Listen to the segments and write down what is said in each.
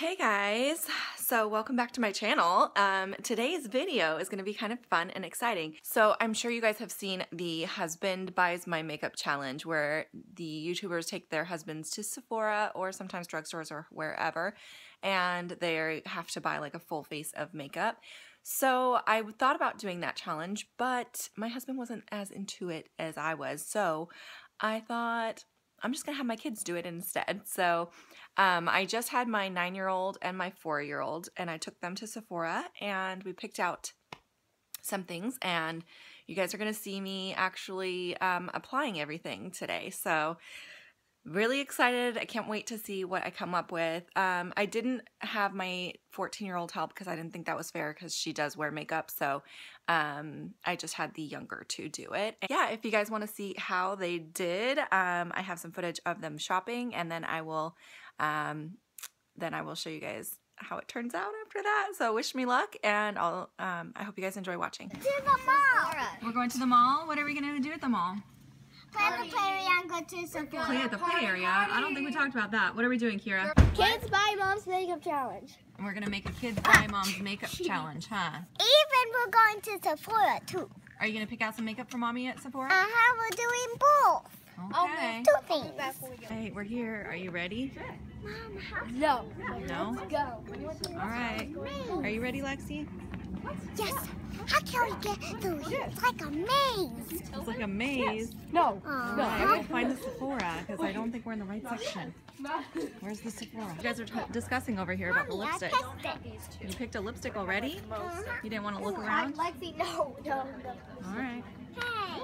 Hey guys, so welcome back to my channel. Today's video is gonna be kind of fun and exciting. So I'm sure you guys have seen the Husband Buys My Makeup Challenge, where the YouTubers take their husbands to Sephora or sometimes drugstores or wherever, and they have to buy like a full face of makeup. So I thought about doing that challenge, but my husband wasn't as into it as I was, so I thought, I'm just gonna have my kids do it instead. So I just had my 9-year-old and my 4-year-old, and I took them to Sephora and we picked out some things, and you guys are gonna see me actually applying everything today. So really excited. I can't wait to see what I come up with. I didn't have my 14-year-old help because I didn't think that was fair because she does wear makeup. So I just had the younger two do it. And yeah, if you guys want to see how they did, I have some footage of them shopping, and then I will show you guys how it turns out after that. So wish me luck, and I'll I hope you guys enjoy watching. To the mall. We're going to the mall. What are we going to do at the mall? Play at the play area and go to Sephora. Play at the play area? I don't think we talked about that. What are we doing, Kira? Kids Buy Mom's Makeup Challenge. And we're going to make a Kids Buy Mom's Makeup Challenge, huh? Even we're going to Sephora, too. Are you going to pick out some makeup for Mommy at Sephora? Uh-huh, we're doing both. Okay. Two things. Hey, we're here. Are you ready? Mom, how? No. No? Let's go. All right. Are you ready, Lexi? Yes. How can we get through here? It's like a maze. It's like a maze? Yes. No. No, I gotta find the Sephora because I don't think we're in the right section. Where's the Sephora? You guys are discussing over here about the lipstick. You picked a lipstick already? You didn't want to look around? Lexi, no. All right. Hey.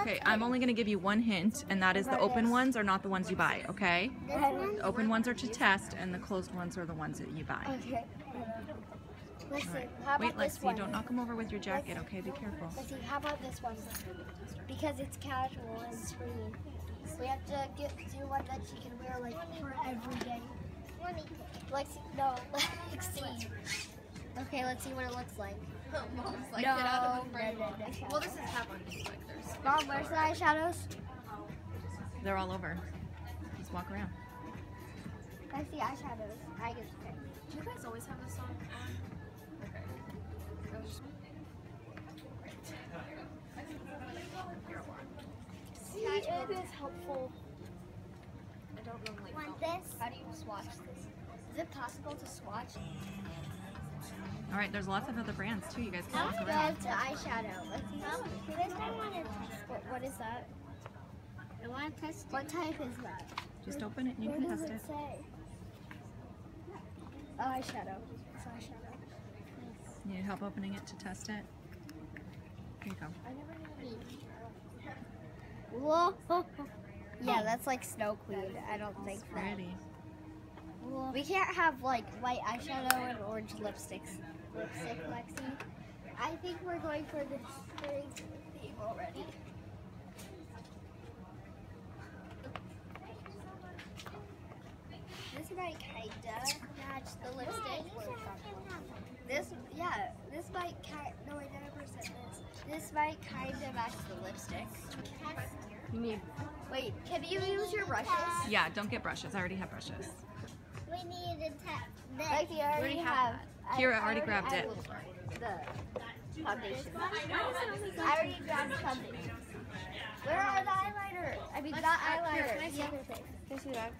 Okay, I'm only going to give you one hint, and that is the open ones are not the ones you buy, okay? The open ones are to test, and the closed ones are the ones that you buy. Okay. Listen, right. How about Lexi, this one? Don't knock them over with your jacket, okay? Be careful. Lexi, how about this one? Because it's casual and it's free. So we have to do one that she can wear like for every day. Lexi, no, Lexi. Okay, let's see what it looks like. Mom's like, no, get out of the frame. No. Well, this is happening. Like, there's Mom, where's the eyeshadows? They're all over. Just walk around. I see eyeshadows. I get the picture. Do you guys always have this song? See, it is helpful. I don't normally want this. How do you swatch this? Is it possible to swatch? All right, there's lots of other brands too. You guys can look around. I want to eyeshadow. Let's use this. What is that? I want to test it. What type is that? Just open it and you can test it. What does it say? Oh, eyeshadow. It's eyeshadow. You need help opening it to test it? Here you go. Whoa. Yeah, that's like snowqueen. I don't think that's pretty. That. We can't have like white eyeshadow and orange lipsticks. Lipstick, Lexi. I think we're going for this very theme already. This might kinda match the lipstick we're shopping. This might kind of, no, I never said this. This might kind of match the lipstick. You need, wait, can you use your brushes? Yeah, don't get brushes. I already have brushes. We need a tap. Like you already have. Kira already grabbed it. The foundation. I already grabbed the foundation. Where are the eyeliners? I mean, not eyeliners. Can I see other things? Can I see that?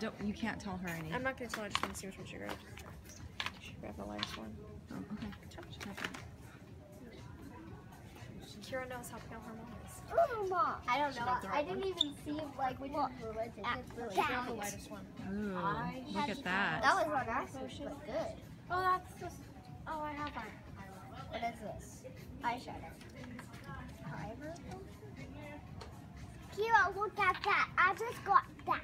Don't, you can't tell her anything. I'm not going to tell her. I just want to see which one she grabbed. Grab the last one. Oh, okay. Kira knows how pale her mom is. Ooh, Mom! I don't know. I didn't even see like which one was it. Really the lightest one. Ooh, look at that. That was what I said. But good. Oh, that's just. Oh, I have one. What is this? Eyeshadow. Primer. Kira, look at that. I just got that.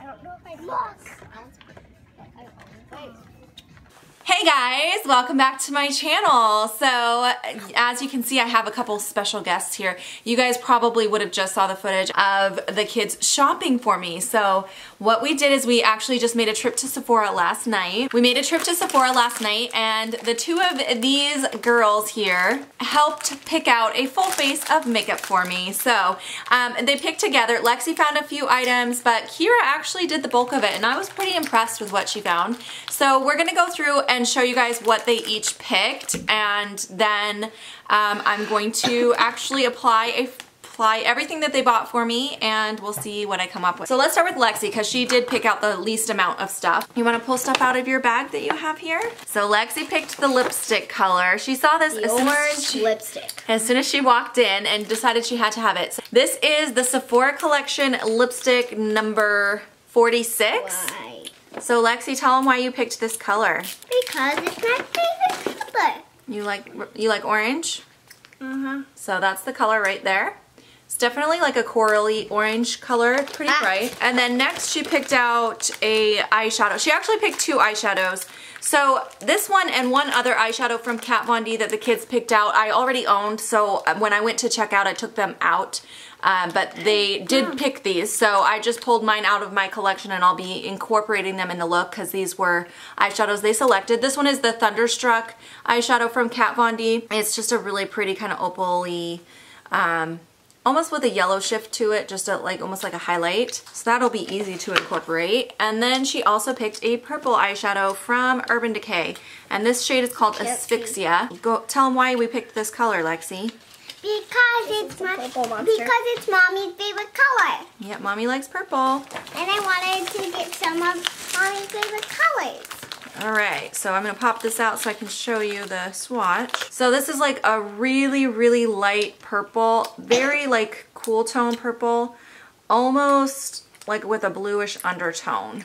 I don't know if I look. That one's pretty. I don't know. Wait. Hey Hey guys, welcome back to my channel. So as you can see, I have a couple special guests here. You guys probably would have just saw the footage of the kids shopping for me. So what we did is we actually just made a trip to Sephora last night. And the two of these girls here helped pick out a full face of makeup for me. So they picked together. Lexi found a few items, but Kira actually did the bulk of it, and I was pretty impressed with what she found. So we're gonna go through and show you guys what they each picked, and then I'm going to actually apply everything that they bought for me, and we'll see what I come up with. So let's start with Lexi, because she did pick out the least amount of stuff. You want to pull stuff out of your bag that you have here? So Lexi picked the lipstick color. She saw this as soon as she walked in and decided she had to have it. So this is the Sephora collection lipstick number 46. Wow. So Lexi, tell them why you picked this color. Because it's my favorite color. You like orange? Uh-huh. So that's the color right there. It's definitely like a corally orange color, pretty bright. And then next she picked out a eyeshadow. She actually picked two eyeshadows. So this one and one other eyeshadow from Kat Von D that the kids picked out, I already owned, so when I went to check out, I took them out. But they did pick these, so I just pulled mine out of my collection, and I'll be incorporating them in the look because these were eyeshadows they selected. This one is the Thunderstruck eyeshadow from Kat Von D. It's just a really pretty kind of opal-y, almost with a yellow shift to it, just almost like a highlight. So that'll be easy to incorporate. And then she also picked a purple eyeshadow from Urban Decay, and this shade is called Asphyxia. Go tell them why we picked this color, Lexi. Because it's Mommy's favorite color. Yep, Mommy likes purple. And I wanted to get some of Mommy's favorite colors. Alright, so I'm going to pop this out so I can show you the swatch. So this is like a really, really light purple. Very like cool tone purple. Almost like with a bluish undertone.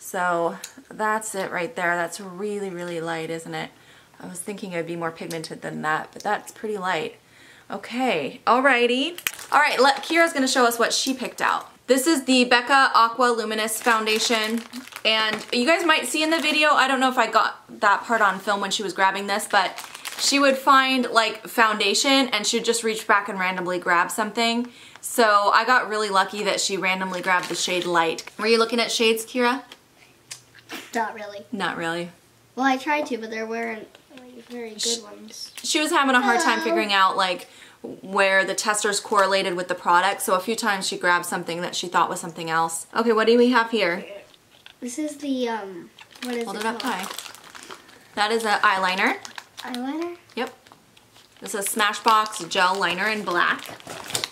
So that's it right there. That's really, really light, isn't it? I was thinking it would be more pigmented than that, but that's pretty light. Okay, alrighty. Alright, Kira's gonna show us what she picked out. This is the Becca Aqua Luminous Foundation, and you guys might see in the video, I don't know if I got that part on film when she was grabbing this, but she would find like foundation and she'd just reach back and randomly grab something. So I got really lucky that she randomly grabbed the shade Light. Were you looking at shades, Kira? Not really. Not really. Well, I tried to, but there weren't very good ones. She was having a hard time figuring out like where the testers correlated with the product, so a few times she grabbed something that she thought was something else. Okay, what do we have here? This is the, what is it called? Hold it up high. That is an eyeliner. Eyeliner? Yep. This is a Smashbox gel liner in black.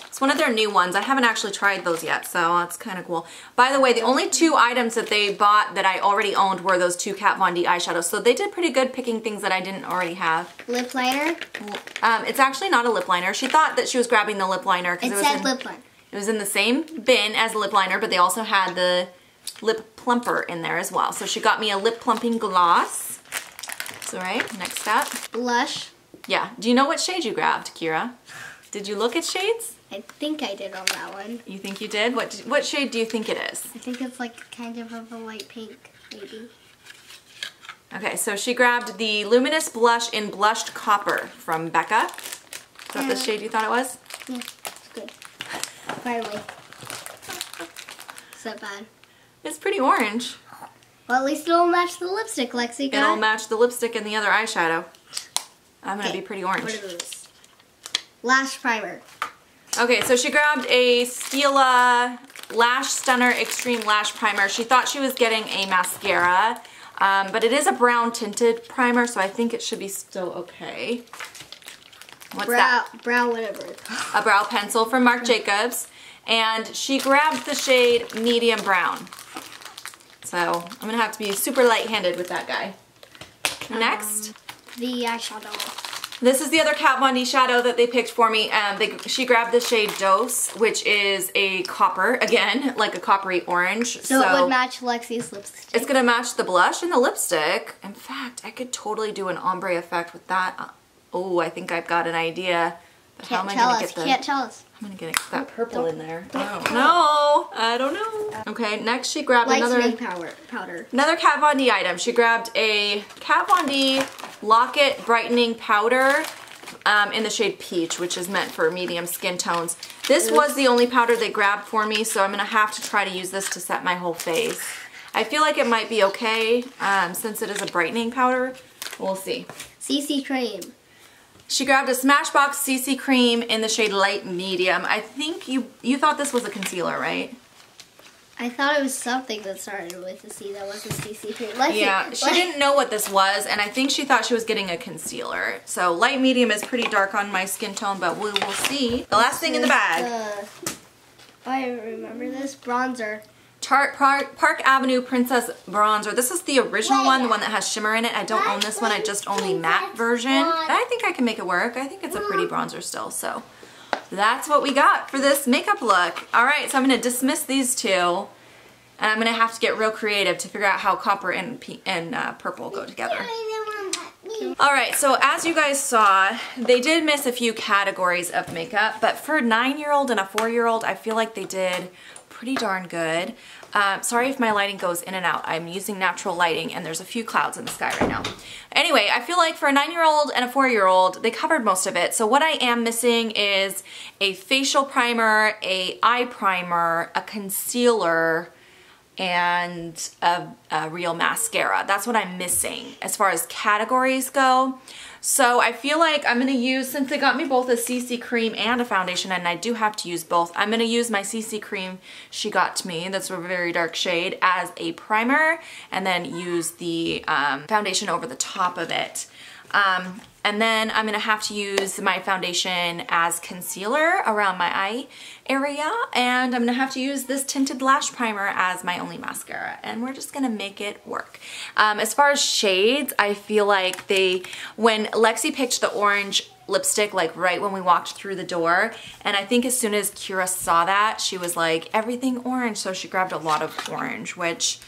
It's one of their new ones. I haven't actually tried those yet, so that's kind of cool. By the way, the only two items that they bought that I already owned were those two Kat Von D eyeshadows, so they did pretty good picking things that I didn't already have. Lip liner? It's actually not a lip liner. She thought that she was grabbing the lip liner because it was in the same bin as lip liner, but they also had the lip plumper in there as well. So she got me a lip plumping gloss. That's all right. Next up. Blush. Yeah. Do you know what shade you grabbed, Kira? Did you look at shades? I think I did on that one. You think you did? What shade do you think it is? I think it's like kind of a light pink, maybe. Okay, so she grabbed the Luminous Blush in Blushed Copper from Becca. Is that the shade you thought it was? Yeah, it's good. Finally. It's not bad. It's pretty orange. Well, at least it'll match the lipstick, Lexi got. It'll match the lipstick and the other eyeshadow. I'm going to be pretty orange. What are those? Lash primer. Okay, so she grabbed a Stila Lash Stunner Extreme Lash Primer. She thought she was getting a mascara, but it is a brown tinted primer, so I think it should be still okay. What's that? Brow whatever. A brow pencil from Marc Jacobs, and she grabbed the shade medium brown. So I'm going to have to be super light-handed with that guy. Next. The eyeshadow. This is the other Kat Von D shadow that they picked for me. She grabbed the shade Dose, which is a copper, again, like a coppery orange. So it would match Lexi's lipstick. It's going to match the blush and the lipstick. In fact, I could totally do an ombre effect with that. Oh, I think I've got an idea. But can't how am tell I gonna us. Get the, can't tell us. I'm gonna get that purple in there. No, I don't know. Okay, next she grabbed another Kat Von D item. She grabbed a Kat Von D Locket Brightening Powder in the shade Peach, which is meant for medium skin tones. This was the only powder they grabbed for me, so I'm gonna have to try to use this to set my whole face. I feel like it might be okay since it is a brightening powder. We'll see. CC cream. She grabbed a Smashbox CC cream in the shade Light Medium. I think you thought this was a concealer, right? I thought it was something that started with a C that wasn't CC cream. She didn't know what this was, and I think she thought she was getting a concealer. So Light Medium is pretty dark on my skin tone, but we will see. The last thing in the bag. I remember this bronzer. Tarte Park Avenue Princess Bronzer. This is the original one, the one that has shimmer in it. I don't own this one, I just own the matte version. But I think I can make it work. I think it's a pretty bronzer still, so. That's what we got for this makeup look. All right, so I'm gonna dismiss these two, and I'm gonna have to get real creative to figure out how copper and purple go together. All right, so as you guys saw, they did miss a few categories of makeup, but for a 9-year-old and a 4-year-old, I feel like they did pretty darn good. Sorry if my lighting goes in and out. I'm using natural lighting and there's a few clouds in the sky right now. Anyway, I feel like for a 9-year-old and a 4-year-old, they covered most of it. So what I am missing is a facial primer, a eye primer, a concealer, and a real mascara. That's what I'm missing as far as categories go. So I feel like I'm gonna use, since they got me both a CC cream and a foundation, and I do have to use both, I'm gonna use my CC cream she got me, that's a very dark shade, as a primer, and then use the foundation over the top of it. And then I'm gonna have to use my foundation as concealer around my eye area, and I'm gonna have to use this tinted lash primer as my only mascara, and we're just gonna make it work. As far as shades, I feel like when Lexi picked the orange lipstick, like right when we walked through the door, and I think as soon as Kira saw that, she was like, everything orange, so she grabbed a lot of orange, which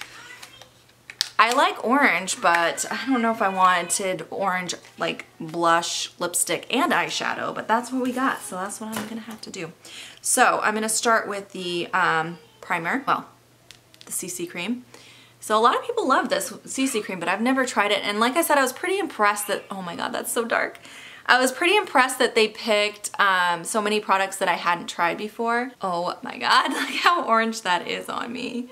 I like orange, but I don't know if I wanted orange like blush, lipstick, and eyeshadow, but that's what we got, so that's what I'm gonna have to do. So I'm gonna start with the primer, well, the CC cream. So a lot of people love this CC cream, but I've never tried it, and like I said, I was pretty impressed that, oh my god, that's so dark. I was pretty impressed that they picked so many products that I hadn't tried before. Oh my god, look how orange that is on me.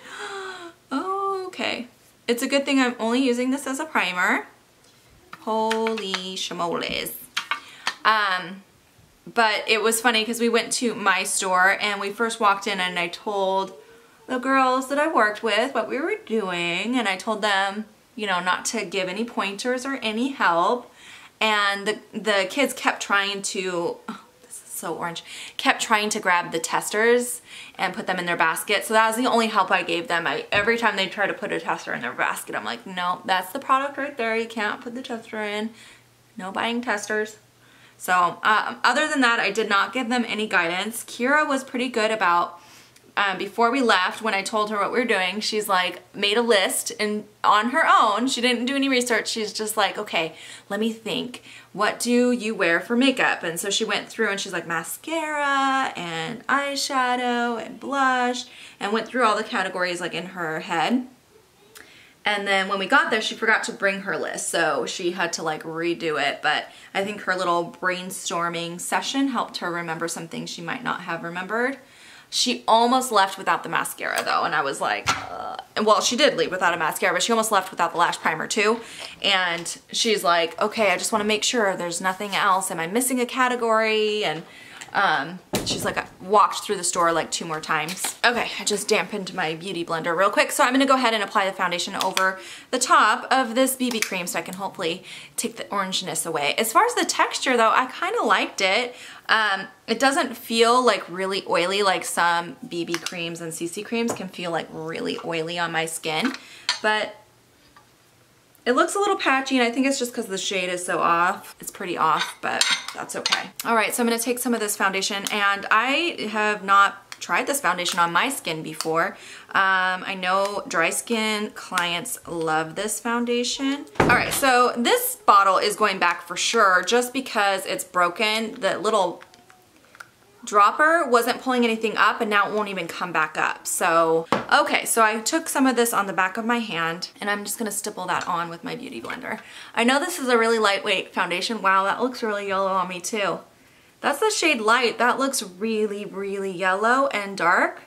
Oh, okay. It's a good thing I'm only using this as a primer. Holy shmoles. But it was funny because we went to my store and we first walked in and I told the girls that I worked with what we were doing, and I told them, you know, not to give any pointers or any help, and the kids kept trying to, so orange, kept trying to grab the testers and put them in their basket. So that was the only help I gave them. Every time they try to put a tester in their basket, I'm like, no, that's the product right there. You can't put the tester in. No buying testers. So other than that, I did not give them any guidance. Kira was pretty good about, before we left, when I told her what we were doing, she's like, made a list, and on her own, she didn't do any research, she's just like, okay, let me think, what do you wear for makeup? And so she went through and she's like, mascara and eyeshadow and blush, and went through all the categories like in her head. And then when we got there, she forgot to bring her list, so she had to like redo it, but I think her little brainstorming session helped her remember some things she might not have remembered. She almost left without the mascara though, and I was like, well, she did leave without a mascara, but she almost left without the lash primer too. And she's like, okay, I just wanna make sure there's nothing else. Am I missing a category? And she's like, I walked through the store like 2 more times. Okay, I just dampened my beauty blender real quick. So I'm gonna go ahead and apply the foundation over the top of this BB cream so I can hopefully take the orangeness away. As far as the texture though, I kinda liked it. It doesn't feel like really oily, like some BB creams and CC creams can feel like really oily on my skin, but it looks a little patchy, and I think it's just because the shade is so off. It's pretty off, but that's okay. All right, so I'm gonna take some of this foundation, and I have not tried this foundation on my skin before. I know dry skin clients love this foundation. All right, so this bottle is going back for sure just because it's broken. The little dropper wasn't pulling anything up, and now it won't even come back up. So, okay, so I took some of this on the back of my hand, and I'm just gonna stipple that on with my beauty blender. I know this is a really lightweight foundation. Wow, that looks really yellow on me too. That's the shade Light. That looks really, really yellow and dark.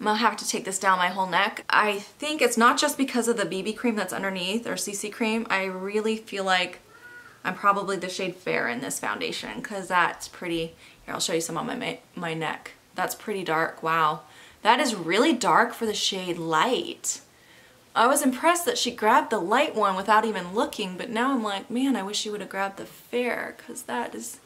I'm gonna have to take this down my whole neck. I think it's not just because of the BB cream that's underneath, or CC cream. I really feel like I'm probably the shade Fair in this foundation, because that's pretty. Here, I'll show you some on my neck. That's pretty dark. Wow. That is really dark for the shade Light. I was impressed that she grabbed the light one without even looking, but now I'm like, man, I wish she would have grabbed the Fair, because that is,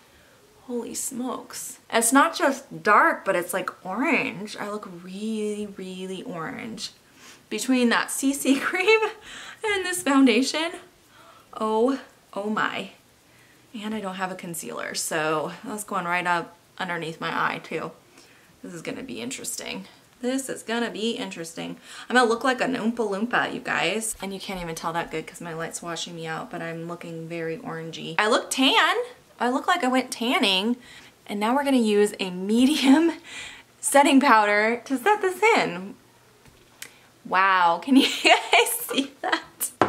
holy smokes. It's not just dark, but it's like orange. I look really, really orange. Between that CC cream and this foundation, oh my. And I don't have a concealer, so that's going right up underneath my eye too. This is gonna be interesting. This is gonna be interesting. I'm gonna look like an Oompa Loompa, you guys. And you can't even tell that good because my light's washing me out, but I'm looking very orangey. I look tan. I look like I went tanning. And now we're gonna use a medium setting powder to set this in. Wow, can you guys see that?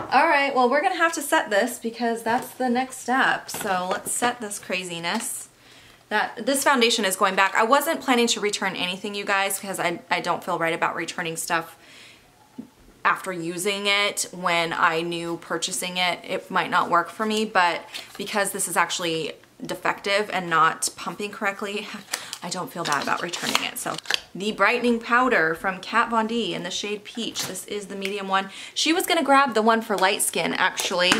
All right, well, we're gonna have to set this because that's the next step. So let's set this craziness. This foundation is going back. I wasn't planning to return anything, you guys, because I don't feel right about returning stuff after using it. When I knew purchasing it, it might not work for me, but because this is actually defective and not pumping correctly, I don't feel bad about returning it. So the brightening powder from Kat Von D in the shade Peach. This is the medium one. She was gonna grab the one for light skin, actually.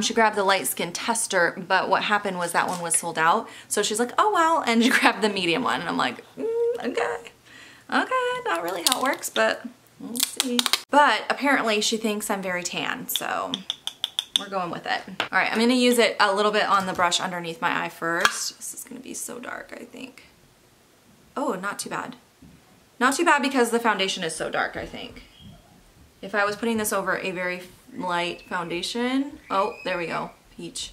She grabbed the light skin tester, but what happened was that one was sold out. So she's like, oh well, and she grabbed the medium one. And I'm like, okay, not really how it works, but we'll see. But apparently she thinks I'm very tan, so we're going with it. All right, I'm gonna use it a little bit on the brush underneath my eye first. This is gonna be so dark, I think. Oh, not too bad. Not too bad because the foundation is so dark, I think. If I was putting this over a very light foundation, oh, there we go, Peach.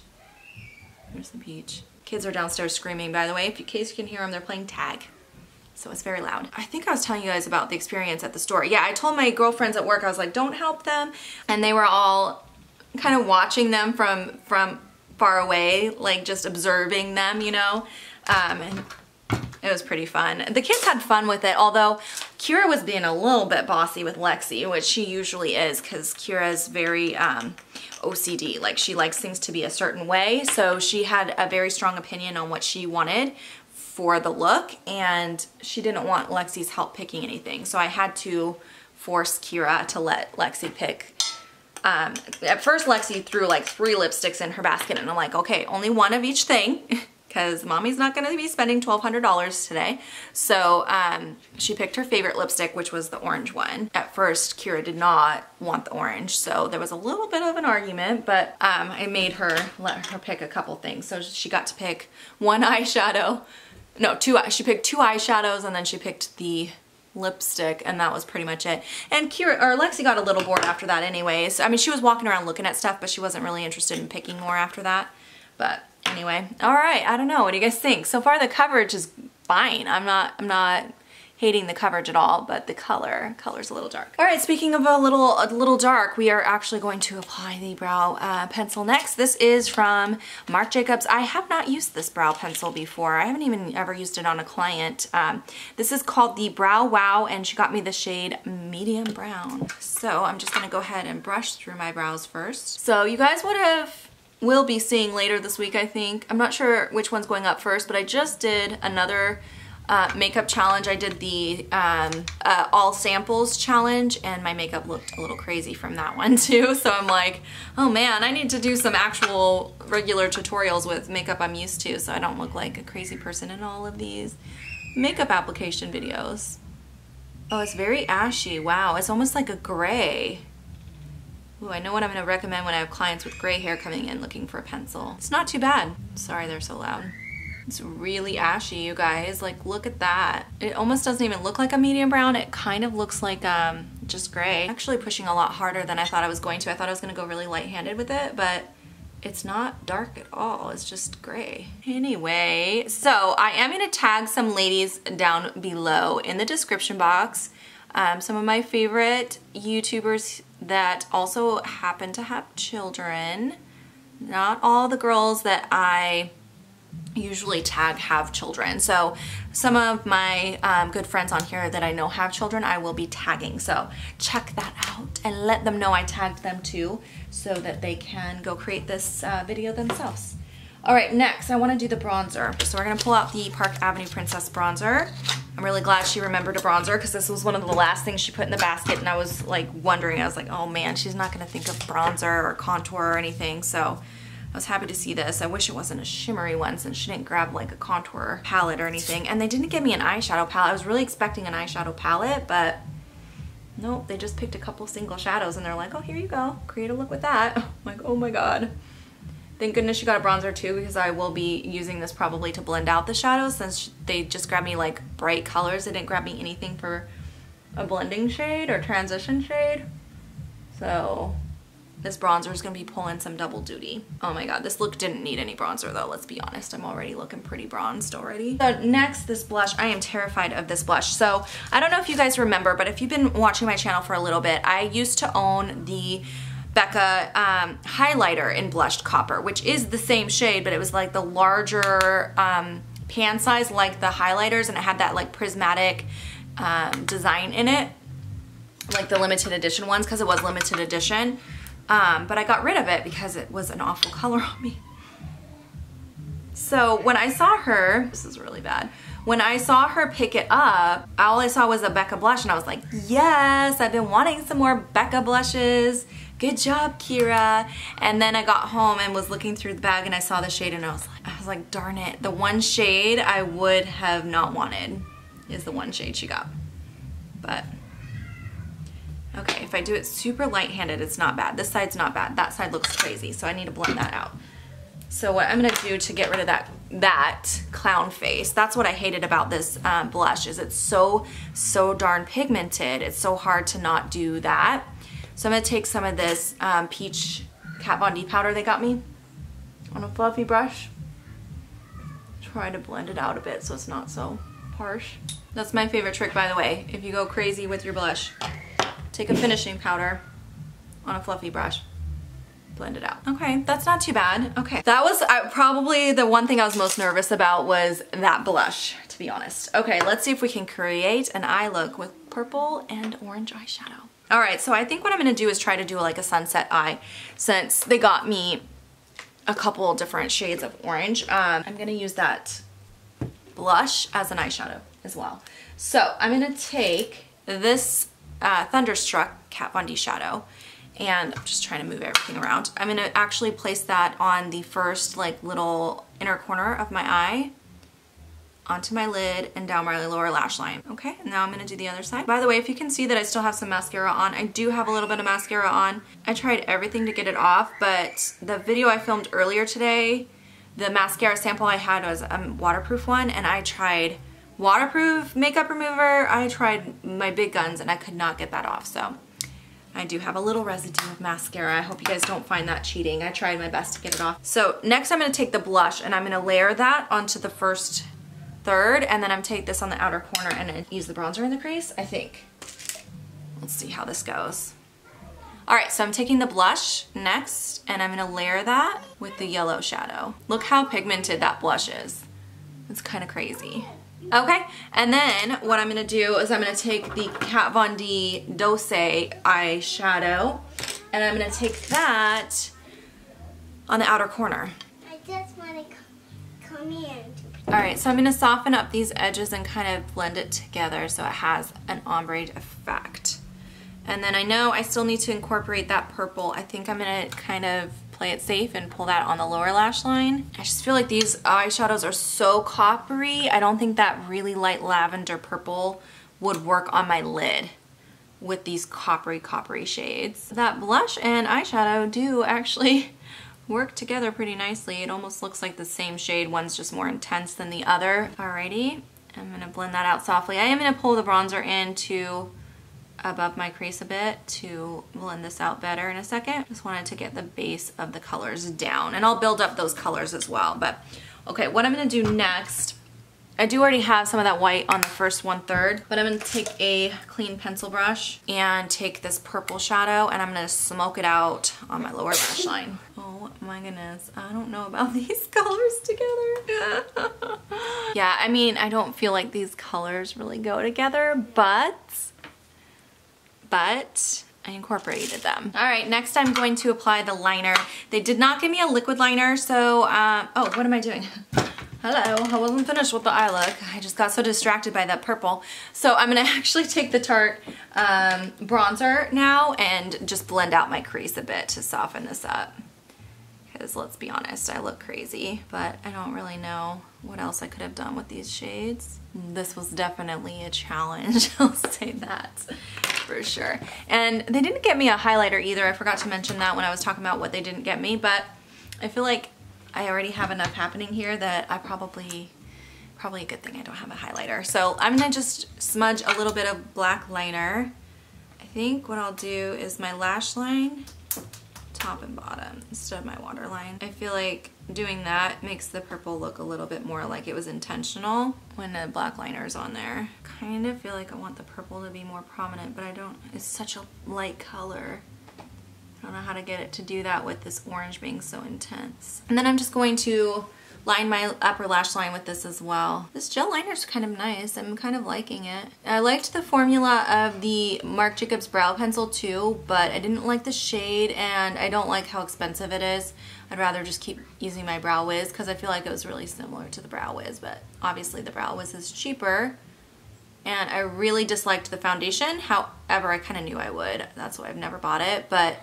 There's the Peach. Kids are downstairs screaming, by the way. If in case you can hear them, they're playing tag. So it's very loud. I think I was telling you guys about the experience at the store. Yeah, I told my girlfriends at work, I was like, don't help them. And they were all kind of watching them from far away, like just observing them, you know? And it was pretty fun. The kids had fun with it, although Kira was being a little bit bossy with Lexi, which she usually is, because Kira's very OCD. Like, she likes things to be a certain way, so she had a very strong opinion on what she wanted for the look, and she didn't want Lexi's help picking anything, so I had to force Kira to let Lexi pick. At first, Lexi threw like 3 lipsticks in her basket, and I'm like, okay, only one of each thing. Because mommy's not gonna be spending $1,200 today. So she picked her favorite lipstick, which was the orange one. At first, Kira did not want the orange, so there was a little bit of an argument, but I made her, let her pick a couple things. So she got to pick one eyeshadow, no, two, she picked 2 eyeshadows, and then she picked the lipstick, and that was pretty much it. And Lexi got a little bored after that anyways. I mean, she was walking around looking at stuff, but she wasn't really interested in picking more after that, but anyway, all right, I don't know, what do you guys think? So far the coverage is fine. I'm not hating the coverage at all, but the color's a little dark. All right, speaking of a little dark, we are actually going to apply the brow pencil next. This is from Marc Jacobs. I have not used this brow pencil before. I haven't even ever used it on a client. This is called the Brow Wow, and she got me the shade medium brown. So I'm just gonna go ahead and brush through my brows first. So you guys will be seeing later this week, I think. I'm not sure which one's going up first, but I just did another makeup challenge. I did the all samples challenge, and my makeup looked a little crazy from that one too. So I'm like, oh man, I need to do some actual regular tutorials with makeup I'm used to, so I don't look like a crazy person in all of these makeup application videos. Oh, it's very ashy. Wow, it's almost like a gray. Ooh, I know what I'm gonna recommend when I have clients with gray hair coming in looking for a pencil. It's not too bad. Sorry they're so loud. It's really ashy, you guys. Like, look at that. It almost doesn't even look like a medium brown. It kind of looks like just gray. Actually pushing a lot harder than I thought I was going to. I thought I was gonna go really light-handed with it, but It's not dark at all, it's just gray. Anyway, so I am gonna tag some ladies down below in the description box. Some of my favorite YouTubers that also happen to have children. Not all the girls that I usually tag have children. So some of my good friends on here that I know have children, I will be tagging. So check that out and let them know I tagged them too, so that they can go create this video themselves. All right, next I wanna do the bronzer. So we're gonna pull out the Park Avenue Princess bronzer. I'm really glad she remembered a bronzer because this was one of the last things she put in the basket, and I was like wondering, I was like, oh man, she's not gonna think of bronzer or contour or anything. So I was happy to see this. I wish it wasn't a shimmery one since she didn't grab like a contour palette or anything. And they didn't give me an eyeshadow palette. I was really expecting an eyeshadow palette, but nope, they just picked a couple single shadows and they're like, oh, here you go, create a look with that. I'm like, oh my God. Thank goodness she got a bronzer too, because I will be using this probably to blend out the shadows since they just grabbed me like bright colors. They didn't grab me anything for a blending shade or transition shade. So this bronzer is gonna be pulling some double duty. Oh my God, this look didn't need any bronzer though, let's be honest. I'm already looking pretty bronzed already. So next, this blush. I am terrified of this blush. So I don't know if you guys remember, but if you've been watching my channel for a little bit, I used to own the Becca highlighter in Blushed Copper, which is the same shade, but it was like the larger pan size like the highlighters, and it had that like prismatic design in it, like the limited edition ones, because it was limited edition. But I got rid of it because it was an awful color on me. So when I saw her, this is really bad, when I saw her pick it up, all I saw was a Becca blush, and I was like, yes, I've been wanting some more Becca blushes. Good job, Kira. And then I got home and was looking through the bag and I saw the shade, and I was like, darn it, the one shade I would have not wanted is the one shade she got. But okay, if I do it super light-handed, it's not bad. This side's not bad. That side looks crazy, so I need to blend that out. So what I'm gonna do to get rid of that clown face, that's what I hated about this blush, is it's so darn pigmented. It's so hard to not do that. So I'm gonna take some of this peach Kat Von D powder they got me on a fluffy brush. Try to blend it out a bit so it's not so harsh. That's my favorite trick, by the way, if you go crazy with your blush. Take a finishing powder on a fluffy brush, blend it out. Okay, that's not too bad. Okay, that was probably the one thing I was most nervous about, was that blush, to be honest. Okay, let's see if we can create an eye look with purple and orange eyeshadow. All right, so I think what I'm gonna do is try to do like a sunset eye, since they got me a couple different shades of orange. I'm gonna use that blush as an eyeshadow as well. So I'm gonna take this Thunderstruck Kat Von D shadow, and I'm just trying to move everything around. I'm gonna actually place that on the first like little inner corner of my eye, onto my lid and down my lower lash line. Okay, now I'm gonna do the other side. By the way, if you can see that I still have some mascara on, I do have a little bit of mascara on. I tried everything to get it off, but the video I filmed earlier today, the mascara sample I had was a waterproof one, and I tried waterproof makeup remover. I tried my big guns and I could not get that off. So I do have a little residue of mascara. I hope you guys don't find that cheating. I tried my best to get it off. So next I'm gonna take the blush and I'm gonna layer that onto the first third, and then I'm take this on the outer corner and use the bronzer in the crease, I think. Let's see how this goes. All right, so I'm taking the blush next and I'm gonna layer that with the yellow shadow. Look how pigmented that blush is. It's kind of crazy. Okay, and then what I'm gonna do is I'm gonna take the Kat Von D Dose eyeshadow and I'm gonna take that on the outer corner. I just wanna come in. All right, so I'm gonna soften up these edges and kind of blend it together so it has an ombre effect. And then I know I still need to incorporate that purple. I think I'm gonna kind of play it safe and pull that on the lower lash line. I just feel like these eyeshadows are so coppery. I don't think that really light lavender purple would work on my lid with these coppery shades. That blush and eyeshadow do actually work together pretty nicely. It almost looks like the same shade. One's just more intense than the other. Alrighty, I'm gonna blend that out softly. I am gonna pull the bronzer in to above my crease a bit to blend this out better in a second. Just wanted to get the base of the colors down, and I'll build up those colors as well. But okay, what I'm gonna do next, I do already have some of that white on the first 1/3, but I'm gonna take a clean pencil brush and take this purple shadow and I'm gonna smoke it out on my lower lash line. Oh my goodness, I don't know about these colors together. Yeah, I mean, I don't feel like these colors really go together, but I incorporated them. All right, next I'm going to apply the liner. They did not give me a liquid liner, so, oh, what am I doing? Hello, I wasn't finished with the eye look. I just got so distracted by that purple. So I'm gonna actually take the Tarte bronzer now and just blend out my crease a bit to soften this up. Because let's be honest, I look crazy, but I don't really know what else I could have done with these shades. This was definitely a challenge, I'll say that for sure. And they didn't get me a highlighter either. I forgot to mention that when I was talking about what they didn't get me, but I feel like I already have enough happening here that I probably a good thing I don't have a highlighter. So I'm gonna just smudge a little bit of black liner. I think what I'll do is my lash line, top and bottom, instead of my waterline. I feel like doing that makes the purple look a little bit more like it was intentional when the black liner is on there. Kind of feel like I want the purple to be more prominent, but I don't, it's such a light color. I don't know how to get it to do that with this orange being so intense. And then I'm just going to line my upper lash line with this as well. This gel liner is kind of nice. I'm kind of liking it. I liked the formula of the Marc Jacobs brow pencil too, but I didn't like the shade and I don't like how expensive it is. I'd rather just keep using my Brow Wiz because I feel like it was really similar to the Brow Wiz, but obviously the Brow Wiz is cheaper. And I really disliked the foundation. However, I kind of knew I would. That's why I've never bought it, but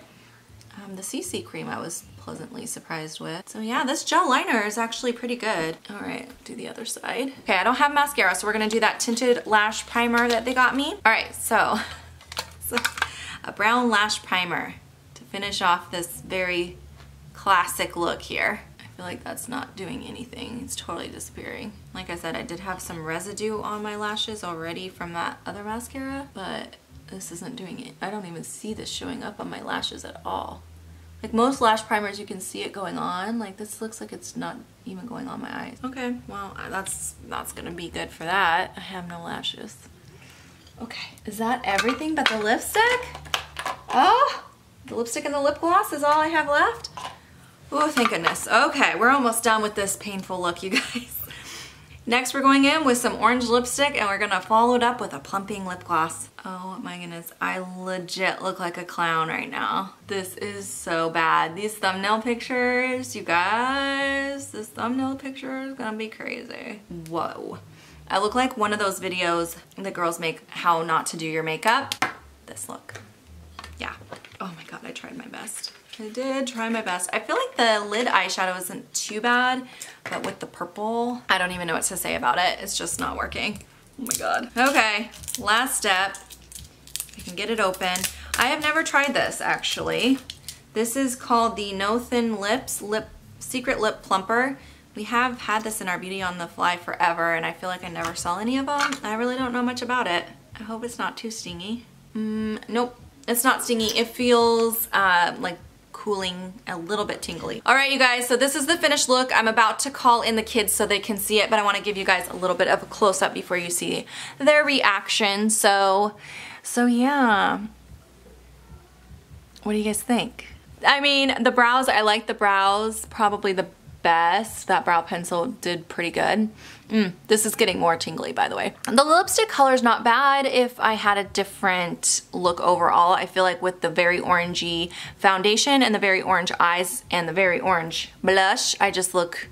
the CC cream I was pleasantly surprised with. So yeah, this gel liner is actually pretty good. All right, do the other side. Okay, I don't have mascara, so we're gonna do that tinted lash primer that they got me. All right, so a brown lash primer to finish off this very classic look here. I feel like that's not doing anything. It's totally disappearing. Like I said, I did have some residue on my lashes already from that other mascara, but this isn't doing it. I don't even see this showing up on my lashes at all. Like most lash primers, you can see it going on. Like this looks like it's not even going on my eyes. Okay, well, that's gonna be good for that. I have no lashes. Okay, is that everything but the lipstick? Oh, the lipstick and the lip gloss is all I have left. Oh, thank goodness. Okay, we're almost done with this painful look, you guys. Next, we're going in with some orange lipstick and we're gonna follow it up with a plumping lip gloss. Oh my goodness, I legit look like a clown right now. This is so bad. These thumbnail pictures, you guys, this thumbnail picture is gonna be crazy. Whoa. I look like one of those videos that girls make, how not to do your makeup. This look. Yeah. Oh my God, I tried my best. I did try my best. I feel like the lid eyeshadow isn't too bad, but with the purple, I don't even know what to say about it. It's just not working. Oh my God. Okay, last step. I can get it open. I have never tried this actually. This is called the No Thin Lips Secret Lip Plumper. We have had this in our Beauty on the Fly forever, and I feel like I never saw any of them. I really don't know much about it. I hope it's not too stingy. Nope, it's not stingy. It feels like cooling, a little bit tingly. All right, you guys, so this is the finished look. I'm about to call in the kids so they can see it, but I want to give you guys a little bit of a close-up before you see their reaction. So yeah. What do you guys think? I mean, the brows, I like the brows probably the best. That brow pencil did pretty good. This is getting more tingly, by the way. The lipstick color is not bad. If I had a different look overall, I feel like with the very orangey foundation and the very orange eyes and the very orange blush, I just look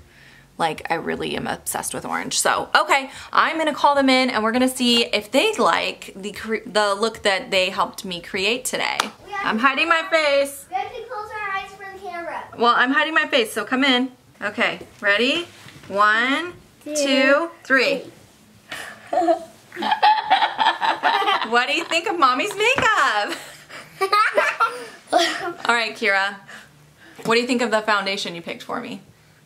like I really am obsessed with orange. So, okay, I'm gonna call them in and we're gonna see if they like the look that they helped me create today. I'm hiding my face. We have to close our eyes from the camera. Well, I'm hiding my face, so come in. Okay, ready? 1, 2, 3. What do you think of mommy's makeup? All right, Kira. What do you think of the foundation you picked for me?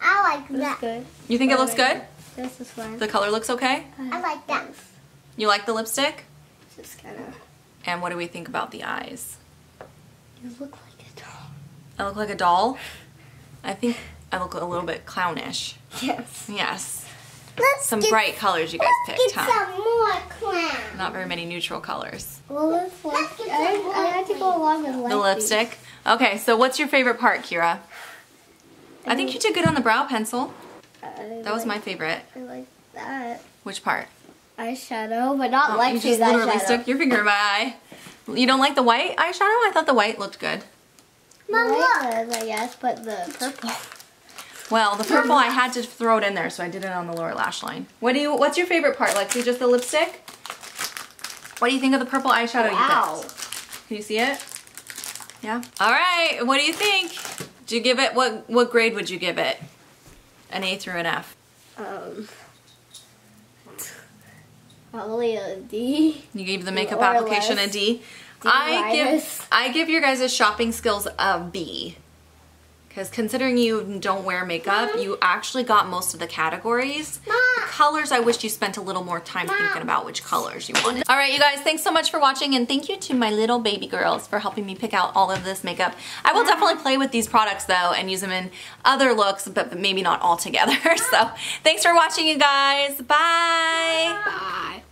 I like that. Good. You think it looks good? This is fine. The color looks okay? I like that. You like the lipstick? It's kind of... And what do we think about the eyes? You look like a doll. I look like a doll? I think I look a little bit clownish. Yes. Yes. Let's get some bright colors you guys picked, huh? Some more clown. Not very many neutral colors. Well, I like to go along with the lipstick. Okay, so what's your favorite part, Kira? I think you did good on the brow pencil. That was my favorite. I like that. Which part? Eyeshadow, but not Lexi's eyeshadow. You just literally stuck your finger in my eye. You don't like the white eyeshadow? I thought the white looked good. Mom, look! Yes, but the purple. Well, the purple I had to throw it in there, so I did it on the lower lash line. What's your favorite part, Lexi? Just the lipstick? What do you think of the purple eyeshadow you picked? Can you see it? Yeah. All right. What do you think? Do you give it what grade would you give it? An A through an F. Probably a D. You gave the makeup application a D. I give your guys' shopping skills a B. Because considering you don't wear makeup, you actually got most of the categories. The colors, I wish you spent a little more time thinking about which colors you wanted. All right, you guys, thanks so much for watching, and thank you to my little baby girls for helping me pick out all of this makeup. I will definitely play with these products, though, and use them in other looks, but maybe not all together. So thanks for watching, you guys. Bye. Bye.